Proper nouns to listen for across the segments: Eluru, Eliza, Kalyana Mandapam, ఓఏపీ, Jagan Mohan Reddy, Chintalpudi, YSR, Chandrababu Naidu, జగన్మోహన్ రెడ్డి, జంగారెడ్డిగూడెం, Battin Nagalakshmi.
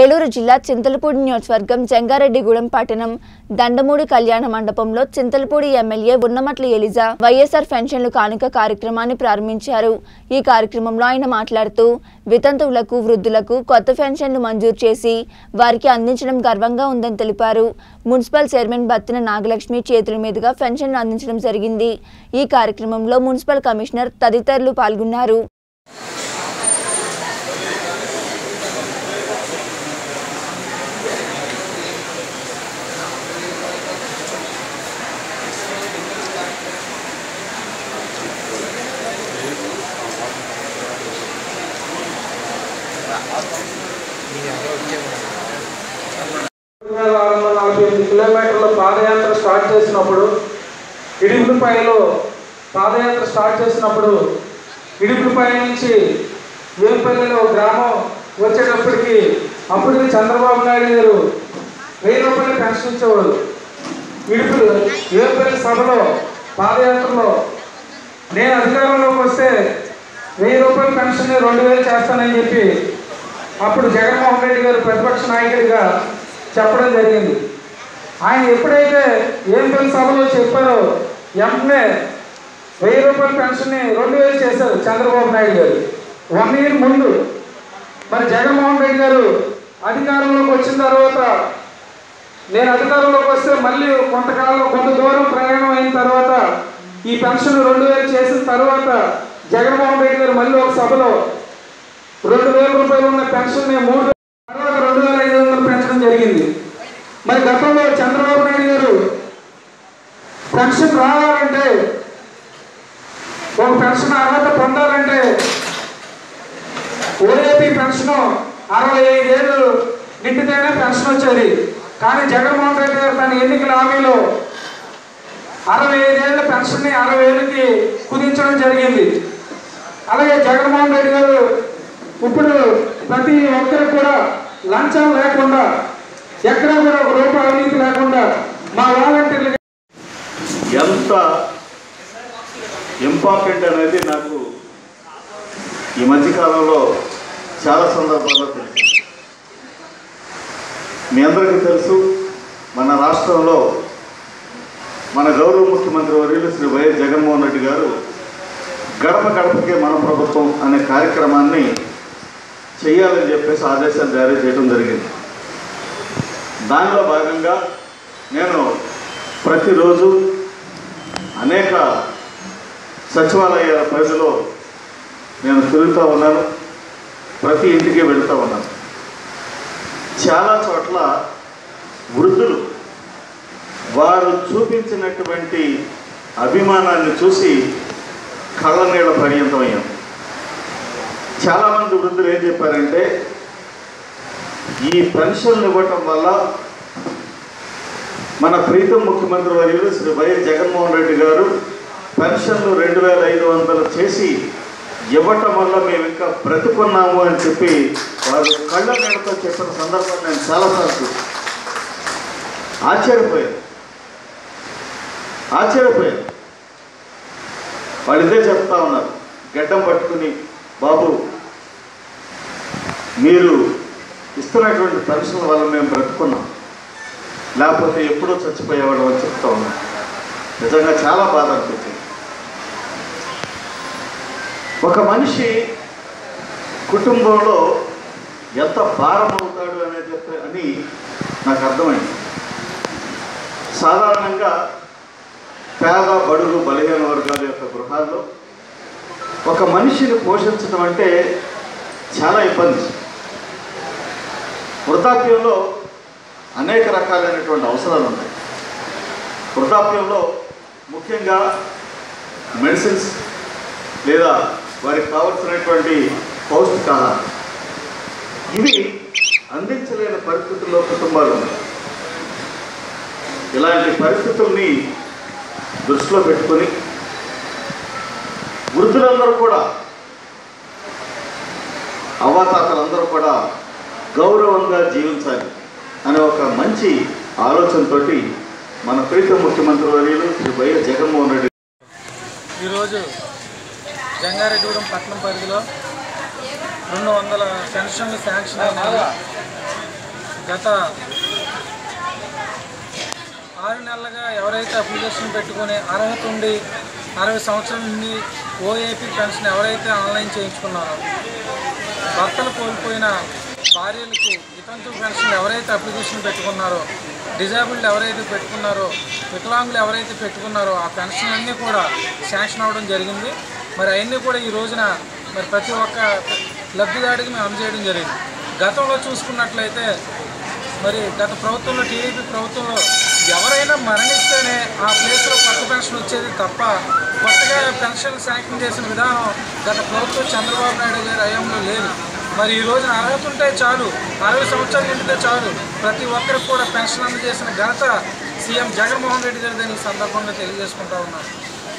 ఏలూరు జిల్లా చింతలపూడి నియోజకవర్గం జంగారెడ్డిగూడెం పట్టణం దండమూడి కళ్యాణ మండపంలో చింతలపూడి ఎమ్మెల్యే ఉన్నమట్ల ఎలిజా వైఎస్ఆర్ పెన్షన్లు కానుక కార్యక్రమాన్ని ప్రారంభించారు। ఈ కార్యక్రమంలో ఆయన మాట్లాడుతూ వితంతువులకు వృద్ధులకు కొత్త పెన్షన్లు మంజూరు చేసి వారికి అందించడం గర్వంగా ఉందని తెలిపారు। మున్సిపల్ చైర్మన్ బత్తిన నాగలక్ష్మి చేతుల మీదుగా పెన్షన్లు అందించడం జరిగింది। ఈ కార్యక్రమంలో మున్సిపల్ కమిషనర్ తదితరులు పాల్గొన్నారు। किलोमीटर्ल पादयात्र स्टार्ट चेसिनप्पुडु इडिगुलपैलो पादयात्र स्टार्ट चेसिनप्पुडु इडिगुलपै नुंची वेंपल्लिलो ग्रामं वच्चेटप्पटिकी अप्पुडु चंद्रबाबु नायडू गारु 1000 రూపాయలు పెన్షన్ ఇచ్చేవారు। ఇడిపులు వేంపల్లి సభలో పాదయాత్రలో నేను అధికారంలోకి వస్తే 1000 రూపాయలు పెన్షన్ 2000 చేస్తానని చెప్పి అప్పుడు జగన్ మోహన్ రెడ్డి గారు ప్రతిపక్ష నాయకుడిగా చెప్పడం జరిగింది। ఆయన ఎప్పుడైతే ఏం సభలో చెప్పారో ఎంపనే 1000 రూపాయల పెన్షన్ 2000 చేశారు చంద్రబాబు నాయుడు గారు 1 year ముందు। మరి జగన్మోహన్ రెడ్డి గారు అధికారంలోకి వచ్చిన తర్వాత నేను అధికారంలోకి వస్తే మళ్ళీ కొంతకాలం కొంత దూరం ప్రయాణం అయిన తర్వాత ఈ పెన్షన్ 2000 చేసిన తర్వాత జగన్మోహన్ రెడ్డి గారు మళ్ళీ ఒక సభలో 2000 రూపాయలు ఉన్న పెన్షన్ 3500 పెంచడం జరిగింది। మరి గతంలో చంద్రబాబు నాయుడు గారు పెన్షన్ రావాలంటే ఒక పెన్షన్ అర్హత పొందాలంటే ఓఏపీ పెన్షన్ 65 ఏళ్ళు నిండితేనే పెన్షన్ వచ్చేది। కానీ జగన్మోహన్ రెడ్డి గారు తన ఎన్నికల హామీలో 65 ఏళ్ళ పెన్షన్ని 60 ఏళ్ళకి కుదించడం జరిగింది। అలాగే జగన్మోహన్ రెడ్డి గారు ఇప్పుడు ప్రతి ఒక్కరికి కూడా లంచం లేకుండా ఎక్కడ కూడా ఒక రూపాయి అవినీతి లేకుండా మా వాలంటీర్లు ఎంత ఇంపార్టెంట్ అనేది నాకు ఈ మధ్యకాలంలో చాలా సందర్భాల్లో తెలుసు। మీ అందరికీ తెలుసు మన రాష్ట్రంలో మన గౌరవ ముఖ్యమంత్రి వర్యులు శ్రీ వైఎస్ జగన్మోహన్ రెడ్డి గారు గడప గడపకే మన ప్రభుత్వం అనే కార్యక్రమాన్ని చేయాలని చెప్పేసి ఆదేశాలు జారీ చేయడం జరిగింది। దానిలో భాగంగా నేను ప్రతిరోజు అనేక సచివాలయాల పరిధిలో నేను తిరుగుతూ ఉన్నాను, ప్రతి ఇంటికి వెళుతూ ఉన్నాను। చాలా చోట్ల వృద్ధులు వారు చూపించినటువంటి అభిమానాన్ని చూసి కళ్ళ నీళ్ళ పర్యంతమయ్యాం। చాలామంది వృద్ధులు ఏం చెప్పారంటే ఈ పెన్షన్లు ఇవ్వటం వల్ల మన ప్రీతం ముఖ్యమంత్రి వర్యులు శ్రీ వైఎస్ జగన్మోహన్ రెడ్డి గారు పెన్షన్లు 2500 చేసి ఇవ్వటం వల్ల మేము ఇంకా బ్రతుకున్నాము అని చెప్పి వారు కళ్ళ నీళ్ళతో చెప్పిన సందర్భం నేను చాలాసార్లు ఆశ్చర్యపోయాను। వాళ్ళిదే చెప్తా ఉన్నారు గడ్డం పట్టుకుని, బాబు మీరు ఇస్తున్నటువంటి పెన్షన్ వల్ల మేము బ్రతుకున్నాం, లేకపోతే ఎప్పుడూ చచ్చిపోయేవాళ్ళం అని చెప్తా ఉన్నాం। నిజంగా చాలా బాధ అనిపించింది। ఒక మనిషి కుటుంబంలో ఎంత భారం అవుతాడు అని నాకు అర్థమైంది। సాధారణంగా పేద బడుగు బలహీన వర్గాల యొక్క గృహాల్లో ఒక మనిషిని పోషించడం అంటే చాలా ఇబ్బంది। వృద్ధాప్యంలో అనేక రకాలైనటువంటి అవసరాలు ఉన్నాయి। వృద్ధాప్యంలో ముఖ్యంగా మెడిసిన్స్ లేదా వారికి కావలసినటువంటి పౌష్టికాహారం ఇవి అందించలేని పరిస్థితుల్లో కుటుంబాలు ఉన్నాయి। ఇలాంటి పరిస్థితుల్ని దృష్టిలో పెట్టుకొని వృద్ధులందరూ కూడా అవ్వాతాతలందరూ కూడా గౌరవంగా జీవించాలి అనే ఒక మంచి ఆలోచనతోటి మన ప్రీత ముఖ్యమంత్రి వర్యులు శ్రీ వైఎస్ జగన్మోహన్ రెడ్డి ఈరోజు జంగారెడ్డిగూడెం పట్టణం పరిధిలో 200 పెన్షన్లు శాంక్షన్ అయిన గత 6 నెలలుగా ఎవరైతే అప్లికేషన్ పెట్టుకొని అర్హత ఉండి 60 సంవత్సరాల నుండి ఓఏపీ పెన్షన్ ఎవరైతే ఆన్లైన్ చేయించుకున్నారో భర్తలు కోల్పోయిన భార్యలకు వితంతు పెన్షన్ ఎవరైతే అప్లికేషన్ పెట్టుకున్నారో డిజేబుల్డ్ ఎవరైతే పెట్టుకున్నారో వికలాంగులు ఎవరైతే పెట్టుకున్నారో ఆ పెన్షన్ అన్నీ కూడా శాంక్షన్ అవ్వడం జరిగింది. మరి అవన్నీ కూడా ఈ రోజున మరి ప్రతి ఒక్క లబ్ధిదారుడికి మేము అందజేయడం జరిగింది. గతంలో చూసుకున్నట్లయితే మరి గత ప్రభుత్వంలో టీడీపీ ప్రభుత్వంలో ఎవరైనా మరణిస్తేనే ఆ ప్లేస్లో కొత్త పెన్షన్ వచ్చేది తప్ప కొత్తగా పెన్షన్ శాంక్షన్ చేసిన విధానం గత ప్రభుత్వం చంద్రబాబు నాయుడు గారి హయాంలో లేదు. మరి ఈ రోజున అర్హత ఉంటే చాలు, 60 సంవత్సరాలు నిండితే చాలు ప్రతి ఒక్కరికి కూడా పెన్షన్ అందజేసిన ఘనత సీఎం జగన్మోహన్ రెడ్డి గారు దీని సందర్భంగా తెలియజేసుకుంటా ఉన్నారు.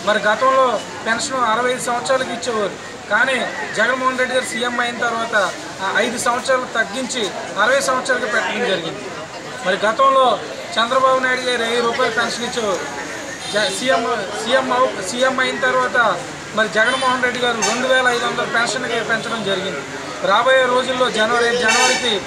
మరి గతంలో పెన్షన్ 65 సంవత్సరాలకు ఇచ్చేవారు, కానీ జగన్మోహన్ రెడ్డి గారు సీఎం అయిన తర్వాత 5 సంవత్సరాలు తగ్గించి 60 సంవత్సరాలకు పెట్టడం జరిగింది. మరి గతంలో చంద్రబాబు నాయుడు గారు 1000 రూపాయలు పెన్షన్ ఇచ్చేవారు, సీఎం అయిన తర్వాత మరి జగన్మోహన్ రెడ్డి గారు 2500 పెన్షన్కి పెంచడం జరిగింది. రాబోయే రోజుల్లో జనవరికి 3000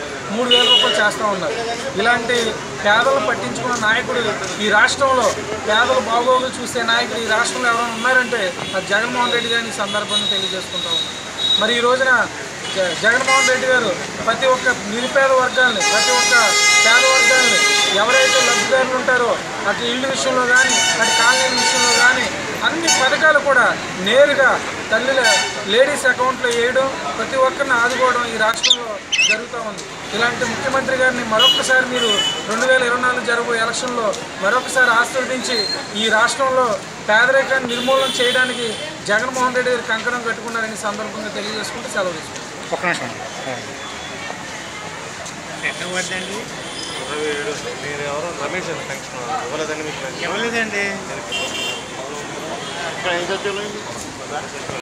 రూపాయలు చేస్తూ ఉన్నారు. ఇలాంటి పేదలు పట్టించుకున్న నాయకుడు ఈ రాష్ట్రంలో, పేదలు బాగోగులు చూసే నాయకుడు ఈ రాష్ట్రంలో ఎవరైనా ఉన్నారంటే అది జగన్మోహన్ రెడ్డి గారిని సందర్భంగా తెలియజేసుకుంటా ఉన్నారు. మరి ఈ రోజున జగన్మోహన్ రెడ్డి గారు ప్రతి ఒక్క నిరుపేద వర్గాల్ని, ప్రతి ఒక్క పేద వర్గాల్ని ఎవరైతే లబ్ధిదారులు ఉంటారో అటు ఇళ్ళు విషయంలో కానీ అటు కాలనీ విషయంలో కానీ అన్ని పథకాలు కూడా నేరుగా తల్లిల లేడీస్ అకౌంట్లో వేయడం, ప్రతి ఒక్కరిని ఆదుకోవడం ఈ రాష్ట్రంలో జరుగుతూ ఉంది. ఇలాంటి ముఖ్యమంత్రి గారిని మరొకసారి మీరు 2024 జరగబోయే ఎలక్షన్లో మరొకసారి ఆశీర్వదించి ఈ రాష్ట్రంలో పేదరికాన్ని నిర్మూలన చేయడానికి జగన్మోహన్ రెడ్డి గారు కంకణం కట్టుకున్నారని సందర్భంగా తెలియజేసుకుంటూ సెలవు తీసుకుంటాం. 27 మీరు ఎవరో రమేష్ పెన్షన్ ఇవ్వలేదండి, మీకు ఇవ్వలేదండి.